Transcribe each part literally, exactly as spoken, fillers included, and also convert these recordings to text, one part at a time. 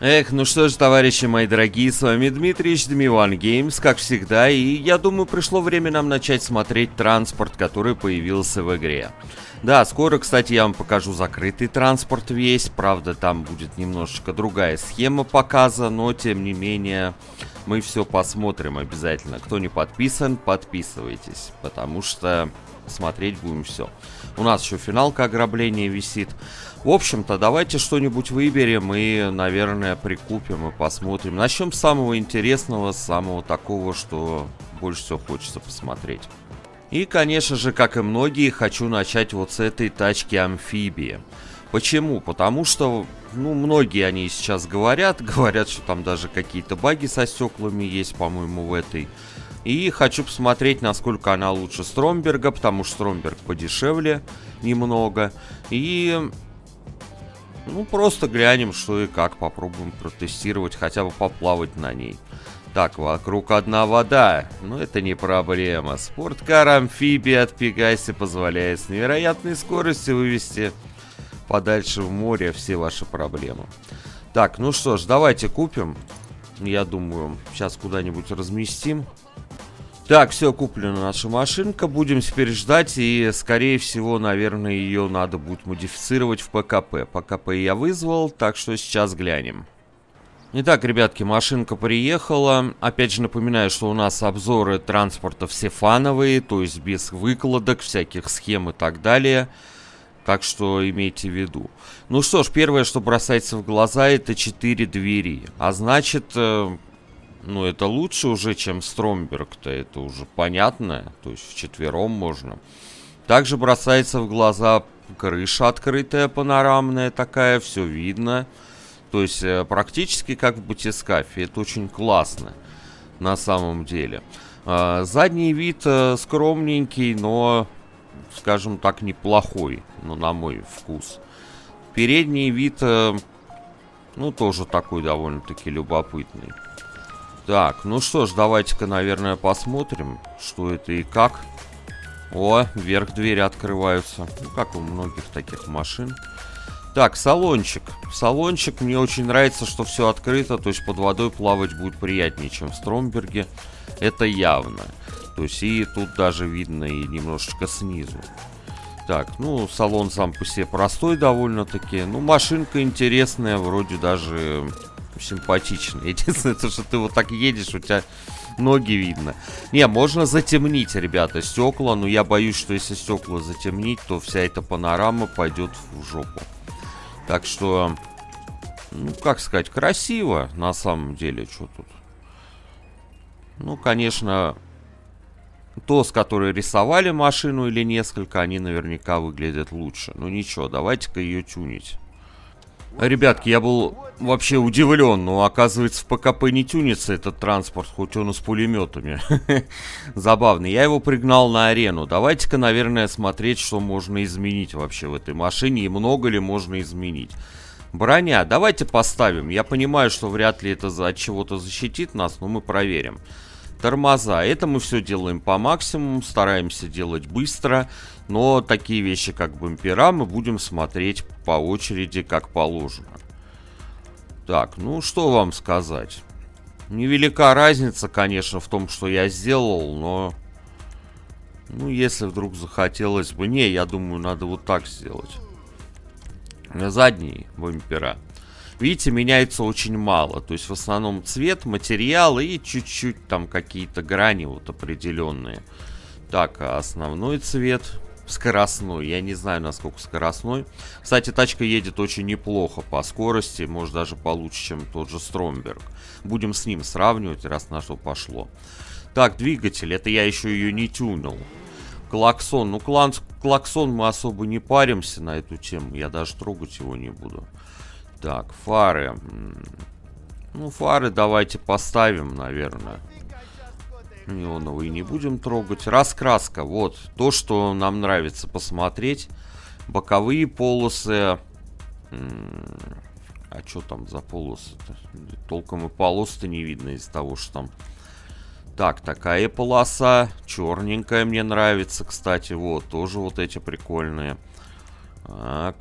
Эх, ну что ж, товарищи мои дорогие, с вами Дмитрий, DmiOne Games, как всегда, и я думаю, пришло время нам начать смотреть транспорт, который появился в игре. Да, скоро, кстати, я вам покажу закрытый транспорт весь, правда, там будет немножечко другая схема показа, но, тем не менее, мы все посмотрим обязательно. Кто не подписан, подписывайтесь, потому что смотреть будем все. У нас еще финалка ограбления висит. В общем-то, давайте что-нибудь выберем и, наверное, прикупим и посмотрим. Начнем с самого интересного, с самого такого, что больше всего хочется посмотреть. И, конечно же, как и многие, хочу начать вот с этой тачки-амфибии. Почему? Потому что, ну, многие они сейчас говорят, говорят, что там даже какие-то баги со стеклами есть, по-моему, в этой. И хочу посмотреть, насколько она лучше Стромберга, потому что Стромберг подешевле немного. И, ну, просто глянем, что и как, попробуем протестировать, хотя бы поплавать на ней. Так, вокруг одна вода, но это не проблема. Спорткар-амфибия от Pegassi позволяет с невероятной скоростью вывести подальше в море все ваши проблемы. Так, ну что ж, давайте купим. Я думаю, сейчас куда-нибудь разместим. Так, все, куплена наша машинка. Будем теперь ждать, и, скорее всего, наверное, ее надо будет модифицировать в ПКП. ПКП я вызвал, так что сейчас глянем. Итак, ребятки, машинка приехала. Опять же напоминаю, что у нас обзоры транспорта все фановые, то есть без выкладок, всяких схем и так далее. Так что имейте в виду. Ну что ж, первое, что бросается в глаза, это четыре двери. А значит, э, ну это лучше уже, чем Стромберг-то, это уже понятно. То есть вчетвером можно. Также бросается в глаза крыша открытая, панорамная такая, все видно. То есть практически как в батискафе. Это очень классно на самом деле. Задний вид скромненький, но, скажем так, неплохой, ну, на мой вкус. Передний вид, ну, тоже такой довольно-таки любопытный. Так, ну что ж, давайте-ка, наверное, посмотрим, что это и как. О, вверх двери открываются. Ну, как у многих таких машин. Так, салончик. Салончик, мне очень нравится, что все открыто, то есть под водой плавать будет приятнее, чем в Стромберге. Это явно. То есть и тут даже видно и немножечко снизу. Так, ну, салон сам по себе простой довольно-таки. Ну, машинка интересная, вроде даже симпатичная. Единственное, то, что ты вот так едешь, у тебя ноги видно. Не, можно затемнить, ребята, стекла, но я боюсь, что если стекла затемнить, то вся эта панорама пойдет в жопу. Так что, ну, как сказать, красиво, на самом деле, что тут. Ну, конечно, то, с которой рисовали машину или несколько, они наверняка выглядят лучше. Ну, ничего, давайте-ка ее тюнить. Ребятки, я был вообще удивлен, но, оказывается, в ПКП не тюнится этот транспорт, хоть он и с пулеметами. Забавно, я его пригнал на арену. Давайте-ка, наверное, смотреть, что можно изменить вообще в этой машине и много ли можно изменить. Броня, давайте поставим. Я понимаю, что вряд ли это от чего-то защитит нас, но мы проверим. Тормоза. Это мы все делаем по максимуму, стараемся делать быстро, но такие вещи, как бампера, мы будем смотреть по очереди, как положено. Так, ну что вам сказать? Невелика разница, конечно, в том, что я сделал, но... Ну, если вдруг захотелось бы... Не, я думаю, надо вот так сделать. Задние бампера. Видите, меняется очень мало. То есть в основном цвет, материал и чуть-чуть там какие-то грани вот определенные. Так, основной цвет. Скоростной. Я не знаю, насколько скоростной. Кстати, тачка едет очень неплохо по скорости. Может, даже получше, чем тот же Стромберг. Будем с ним сравнивать, раз на что пошло. Так, двигатель. Это я еще ее не тюнил. Клаксон. Ну, клан... клаксон мы особо не паримся на эту тему. Я даже трогать его не буду. Так, фары. Ну, фары давайте поставим, наверное. Неоновые не будем трогать. Раскраска. Вот то, что нам нравится посмотреть. Боковые полосы. А что там за полосы-то? Толком и полос-то не видно из-за того, что там... Так, такая полоса. Черненькая мне нравится, кстати. Вот, тоже вот эти прикольные. Так,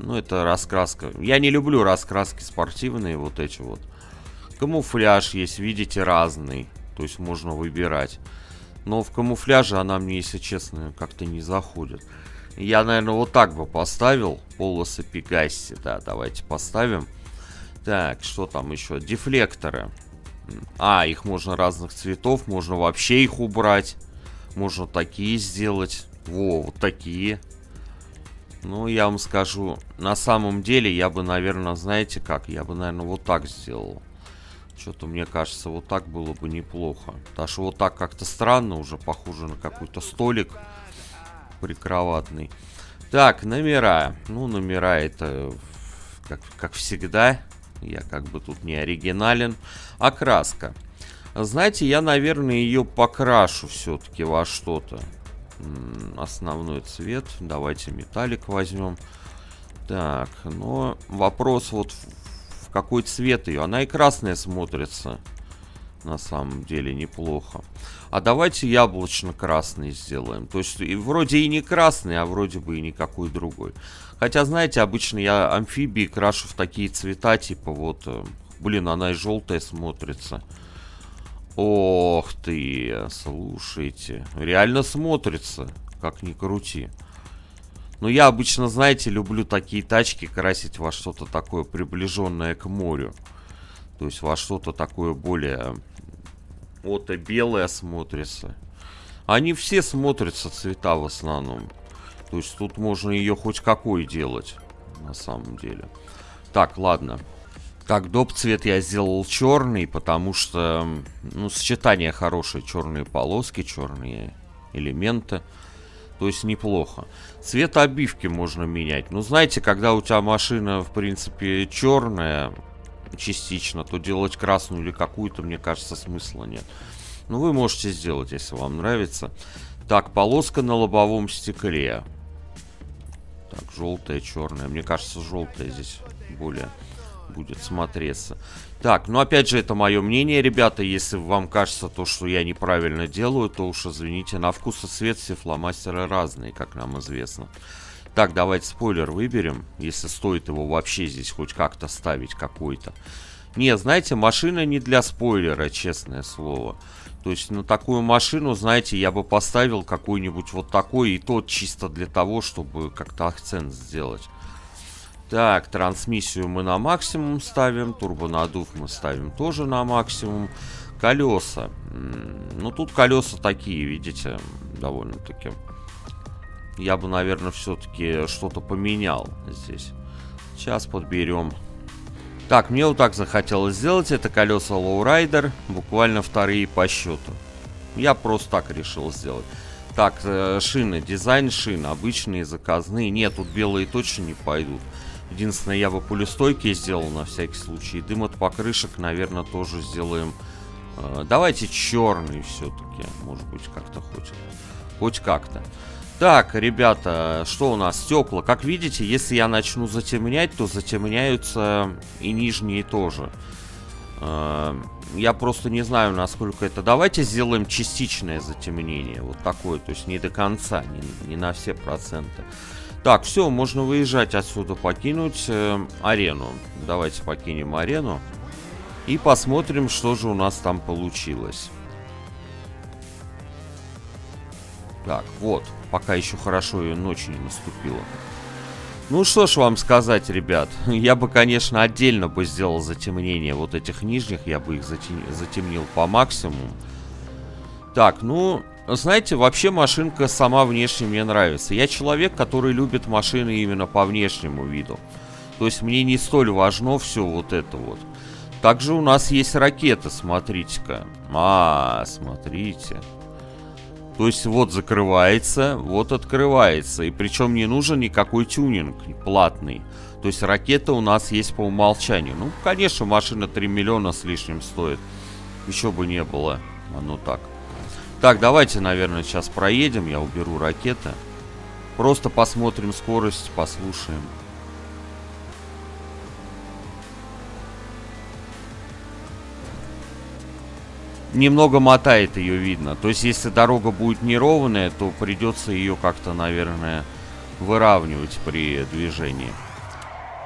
ну это раскраска. Я не люблю раскраски спортивные, вот эти вот. Камуфляж есть, видите, разный. То есть можно выбирать. Но в камуфляже она мне, если честно, как-то не заходит. Я, наверное, вот так бы поставил. Полосы Пегасси, да, давайте поставим. Так, что там еще? Дефлекторы. А, их можно разных цветов. Можно вообще их убрать. Можно такие сделать. Во, вот такие. Ну, я вам скажу, на самом деле я бы, наверное, знаете как? Я бы, наверное, вот так сделал. Что-то, мне кажется, вот так было бы неплохо. Потому что вот так как-то странно уже. Похоже на какой-то столик прикроватный. Так, номера. Ну, номера это, как, как всегда. Я как бы тут не оригинален. Окраска. Знаете, я, наверное, ее покрашу все-таки во что-то. Основной цвет. Давайте металлик возьмем. Так, но вопрос вот в какой цвет ее. Она и красная смотрится. На самом деле неплохо. А давайте яблочно-красный сделаем. То есть и вроде и не красный, а вроде бы и никакой другой. Хотя, знаете, обычно я амфибии крашу в такие цвета. Типа вот, блин, она и желтая смотрится. Ох ты, слушайте. Реально смотрится, как ни крути. Но я обычно, знаете, люблю такие тачки красить во что-то такое приближенное к морю. То есть во что-то такое более... Ото белое смотрится. Они все смотрятся, цвета в основном. То есть тут можно ее хоть какой делать, на самом деле. Так, ладно. Так, доп. Цвет я сделал черный, потому что, ну, сочетание хорошее. Черные полоски, черные элементы. То есть неплохо. Цвет обивки можно менять. Ну, знаете, когда у тебя машина, в принципе, черная... частично, то делать красную или какую-то, мне кажется, смысла нет. Но вы можете сделать, если вам нравится. Так, полоска на лобовом стекле. Так, желтая, черная. Мне кажется, желтая здесь более будет смотреться. Так, ну опять же, это мое мнение, ребята. Если вам кажется то, что я неправильно делаю, то уж извините. На вкус и цвет все фломастеры разные, как нам известно. Так, давайте спойлер выберем, если стоит его вообще здесь хоть как-то ставить какой-то. Не, знаете, машина не для спойлера, честное слово. То есть на такую машину, знаете, я бы поставил какой-нибудь вот такой, и тот чисто для того, чтобы как-то акцент сделать. Так, трансмиссию мы на максимум ставим, турбонаддув мы ставим тоже на максимум. Колеса. Ну тут колеса такие, видите, довольно-таки... Я бы, наверное, все-таки что-то поменял здесь. Сейчас подберем. Так, мне вот так захотелось сделать. Это колеса Lowrider. Буквально вторые по счету. Я просто так решил сделать. Так, шины. Дизайн шин. Обычные, заказные. Нет, тут белые точно не пойдут. Единственное, я бы пулестойки сделал на всякий случай. Дым от покрышек, наверное, тоже сделаем. Давайте черный все-таки. Может быть, как-то хоть. Хоть как-то. Так, ребята, что у нас? Стекла. Как видите, если я начну затемнять, то затемняются и нижние тоже. Я просто не знаю, насколько это... Давайте сделаем частичное затемнение. Вот такое, то есть не до конца, не, не на все проценты. Так, все, можно выезжать отсюда, покинуть э, арену. Давайте покинем арену и посмотрим, что же у нас там получилось. Так, вот. Пока еще хорошо ее ночь не наступила. Ну что ж вам сказать, ребят. Я бы, конечно, отдельно бы сделал затемнение вот этих нижних. Я бы их затем... затемнил по максимуму. Так, ну, знаете, вообще машинка сама внешне мне нравится. Я человек, который любит машины именно по внешнему виду. То есть мне не столь важно все вот это вот. Также у нас есть ракета, смотрите-ка. А, смотрите. То есть вот закрывается, вот открывается. И причем не нужен никакой тюнинг платный. То есть ракета у нас есть по умолчанию. Ну, конечно, машина три миллиона с лишним стоит. Еще бы не было. Оно так. Так, давайте, наверное, сейчас проедем. Я уберу ракеты. Просто посмотрим скорость, послушаем. Немного мотает ее, видно. То есть, если дорога будет неровная, то придется ее как-то, наверное, выравнивать при движении.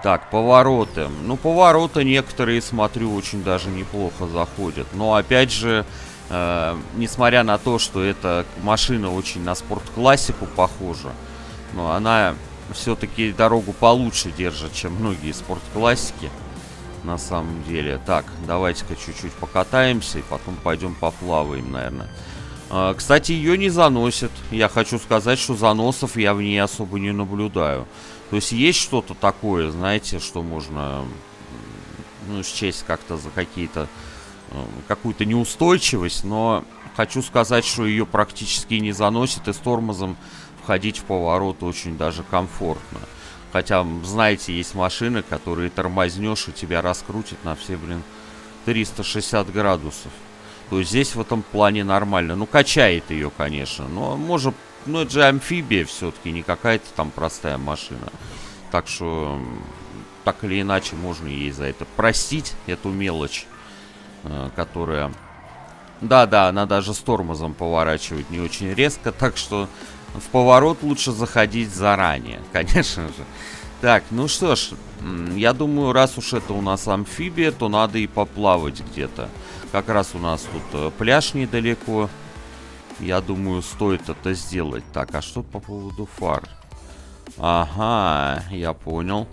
Так, повороты. Ну, повороты некоторые, смотрю, очень даже неплохо заходят. Но, опять же, э, несмотря на то, что эта машина очень на спорт-классику похожа, но она все-таки дорогу получше держит, чем многие спорт-классики, на самом деле. Так, давайте-ка чуть-чуть покатаемся и потом пойдем поплаваем, наверное. Э, кстати, ее не заносит. Я хочу сказать, что заносов я в ней особо не наблюдаю. То есть есть что-то такое, знаете, что можно, ну, счесть как-то за какие-то, какую-то неустойчивость, но хочу сказать, что ее практически не заносит, и с тормозом входить в поворот очень даже комфортно. Хотя, знаете, есть машины, которые тормознешь, и тебя раскрутит на все, блин, триста шестьдесят градусов. То есть здесь в этом плане нормально. Ну, качает ее, конечно, но может... Ну, это же амфибия все-таки, не какая-то там простая машина. Так что, так или иначе, можно ей за это простить, эту мелочь, которая... Да-да, она даже с тормозом поворачивает не очень резко, так что в поворот лучше заходить заранее, конечно же. Так, ну что ж, я думаю, раз уж это у нас амфибия, то надо и поплавать где-то. Как раз у нас тут пляж недалеко. Я думаю, стоит это сделать. Так, а что по поводу фар? Ага, я понял.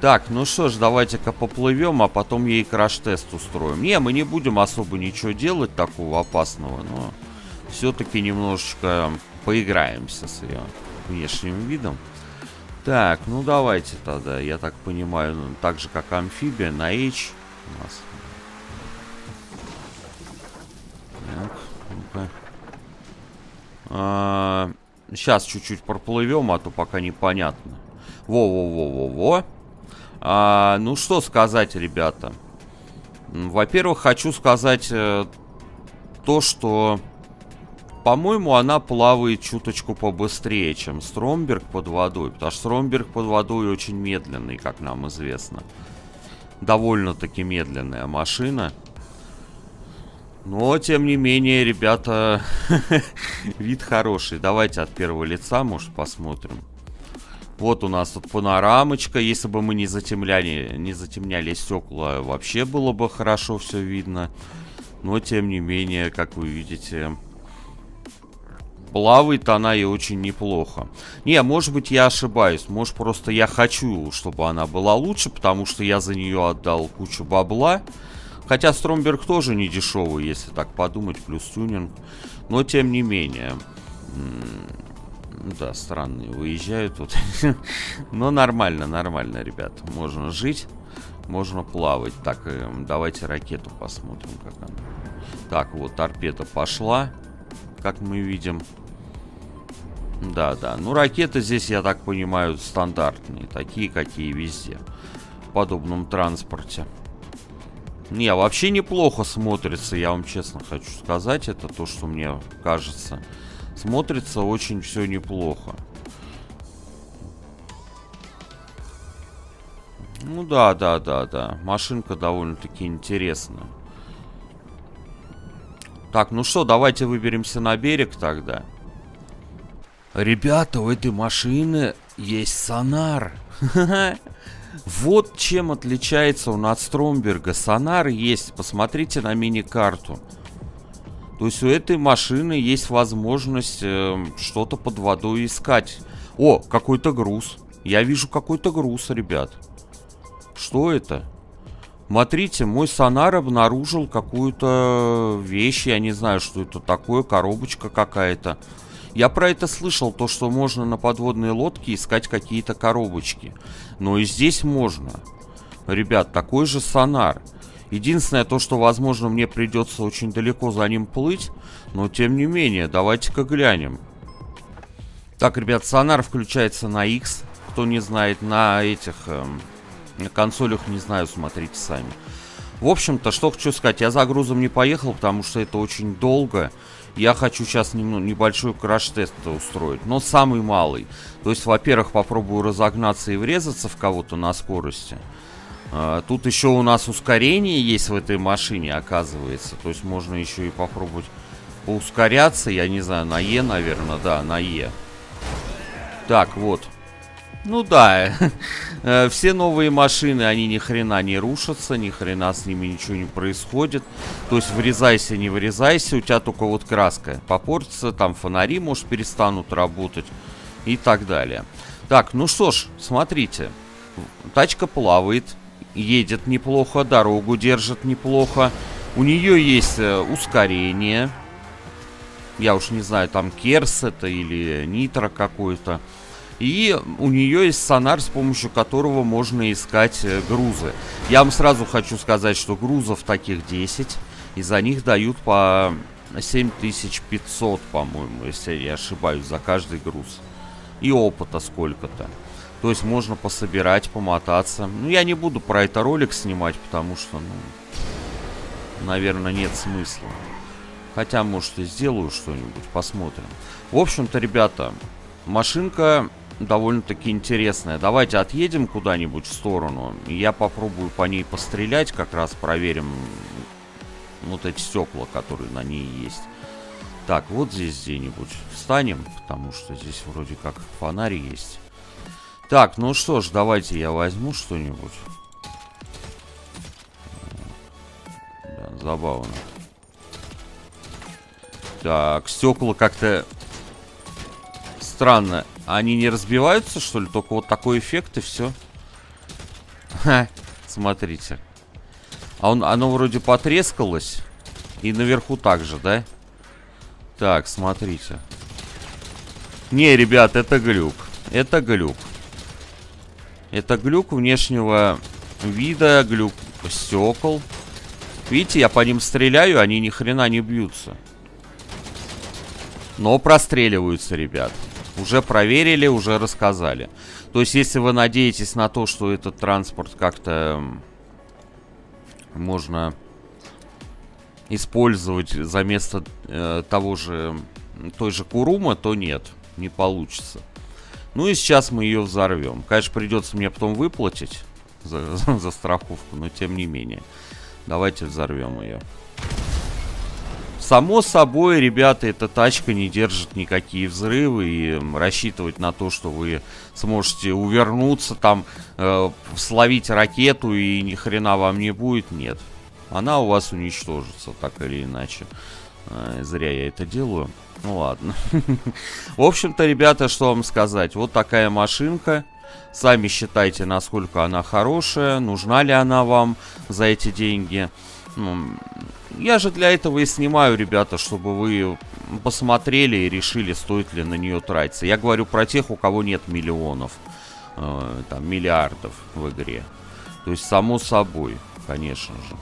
Так, ну что ж, давайте-ка поплывем, а потом ей краш-тест устроим. Не, мы не будем особо ничего делать такого опасного, но все-таки немножечко поиграемся с ее внешним видом. Так, ну давайте тогда, я так понимаю, ну, так же как амфибия, на H у нас. Так, ну-ка. Сейчас чуть-чуть проплывем, а то пока непонятно. Во-во-во-во-во. А, ну что сказать, ребята. Во-первых, хочу сказать то, что, по-моему, она плавает чуточку побыстрее, чем Стромберг под водой. Потому что Стромберг под водой очень медленный, как нам известно. Довольно-таки медленная машина. Но, тем не менее, ребята, вид хороший. Давайте от первого лица, может, посмотрим. Вот у нас тут панорамочка. Если бы мы не затемняли, не затемняли стекла, вообще было бы хорошо все видно. Но, тем не менее, как вы видите, плавает она и очень неплохо. Не, может быть, я ошибаюсь. Может, просто я хочу, чтобы она была лучше, потому что я за нее отдал кучу бабла. Хотя Стромберг тоже не дешевый, если так подумать, плюс тюнинг. Но тем не менее. Да, странные выезжают тут. Но нормально, нормально, ребят. Можно жить, можно плавать. Так, давайте ракету посмотрим, как она. Так, вот торпеда пошла, как мы видим. Да, да. Ну, ракеты здесь, я так понимаю, стандартные. Такие, какие везде. В подобном транспорте. Не, вообще неплохо смотрится, я вам честно хочу сказать. Это то, что мне кажется. Смотрится очень все неплохо. Ну да, да, да, да. Машинка довольно-таки интересная. Так, ну что, давайте выберемся на берег тогда. Ребята, у этой машины есть сонар. Ха-ха. Вот чем отличается он от Стромберга. Сонар есть. Посмотрите на мини-карту. То есть у этой машины есть возможность э, что-то под водой искать. О, какой-то груз. Я вижу какой-то груз, ребят. Что это? Смотрите, мой сонар обнаружил какую-то вещь. Я не знаю, что это такое. Коробочка какая-то. Я про это слышал, то, что можно на подводной лодке искать какие-то коробочки. Но и здесь можно. Ребят, такой же сонар. Единственное то, что, возможно, мне придется очень далеко за ним плыть. Но, тем не менее, давайте-ка глянем. Так, ребят, сонар включается на X. Кто не знает, на этих эм, на консолях, не знаю, смотрите сами. В общем-то, что хочу сказать. Я за грузом не поехал, потому что это очень долго. Я хочу сейчас небольшой краш-тест устроить, но самый малый. То есть, во-первых, попробую разогнаться и врезаться в кого-то на скорости. Тут еще у нас ускорение есть в этой машине, оказывается. То есть можно еще и попробовать поускоряться. Я не знаю, на Е, наверное, да, на Е. Так, вот. Ну да, все новые машины, они ни хрена не рушатся, ни хрена с ними ничего не происходит. То есть врезайся, не врезайся, у тебя только вот краска попортится, там фонари, может, перестанут работать и так далее. Так, ну что ж, смотрите, тачка плавает, едет неплохо, дорогу держит неплохо. У нее есть ускорение, я уж не знаю, там керс это или нитро какой-то. И у нее есть сонар, с помощью которого можно искать грузы. Я вам сразу хочу сказать, что грузов таких десять. И за них дают по семь тысяч пятьсот, по-моему, если я не ошибаюсь, за каждый груз. И опыта сколько-то. То есть можно пособирать, помотаться. Ну, я не буду про это ролик снимать, потому что, ну, наверное, нет смысла. Хотя, может, и сделаю что-нибудь, посмотрим. В общем-то, ребята, машинка довольно-таки интересная. Давайте отъедем куда-нибудь в сторону. Я попробую по ней пострелять. Как раз проверим вот эти стекла, которые на ней есть. Так, вот здесь где-нибудь встанем, потому что здесь вроде как фонарь есть. Так, ну что ж, давайте я возьму что-нибудь. Да, забавно. Так, стекла как-то странно. Они не разбиваются, что ли? Только вот такой эффект и все. Ха, смотрите. А он, оно вроде потрескалось. И наверху также, да? Так, смотрите. Не, ребят, это глюк. Это глюк. Это глюк внешнего вида, глюк стекол. Видите, я по ним стреляю, они ни хрена не бьются. Но простреливаются, ребят. Уже проверили, уже рассказали. То есть, если вы надеетесь на то, что этот транспорт как-то можно использовать за место э, того же, той же Курума, то нет, не получится. Ну и сейчас мы ее взорвем. Конечно, придется мне потом выплатить за, за страховку, но тем не менее. Давайте взорвем ее. Само собой, ребята, эта тачка не держит никакие взрывы, и рассчитывать на то, что вы сможете увернуться, там, э, словить ракету и ни хрена вам не будет, нет. Она у вас уничтожится, так или иначе. Э, зря я это делаю. Ну ладно. В общем-то, ребята, что вам сказать. Вот такая машинка. Сами считайте, насколько она хорошая, нужна ли она вам за эти деньги. Я же для этого и снимаю, ребята, чтобы вы посмотрели и решили, стоит ли на нее тратиться. Я говорю про тех, у кого нет миллионов, э, там, миллиардов в игре. То есть, само собой, конечно же.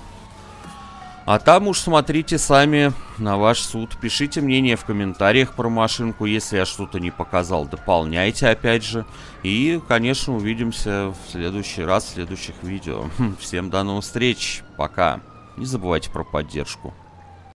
А там уж смотрите сами на ваш суд. Пишите мнение в комментариях про машинку. Если я что-то не показал, дополняйте опять же. И, конечно, увидимся в следующий раз, в следующих видео. Всем до новых встреч. Пока. Не забывайте про поддержку.